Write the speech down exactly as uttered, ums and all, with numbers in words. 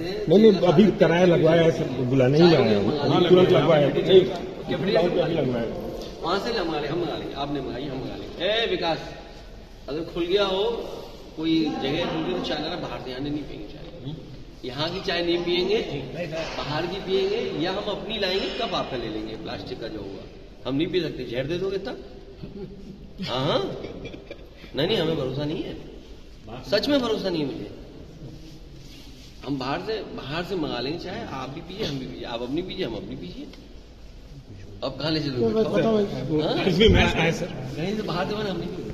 नहीं नहीं अभी कराया लगवाया है, सब बुलाने ही लगाया है, तुरंत लगवाया है, वहाँ से हम मंगा लेंगे, आपने मंगाई हम मंगा लेंगे। ए विकास, अगर खुल गया हो कोई जगह खुल गई तो चाय ना बाहर से आने नहीं पियेंगे चाय, यहाँ की चाय नहीं पियेंगे, बाहर की पियेंगे या हम अपनी लाएंगे, कप आपका ले लेंगे प्लास्टिक का जो होगा, हम नहीं पी सकते, जहर दे दोगे तब। हाँ हाँ नहीं नहीं हमें भरोसा नहीं है, सच में भरोसा नहीं है मुझे, हम बाहर से बाहर से मंगा लेंगे चाहे, आप भी पीजिए हम भी पीजिए, आप अपनी पीजिए हम अपनी पीजिए, अब कहाँ ले चलोगे, बाहर से हम नहीं पीजिए।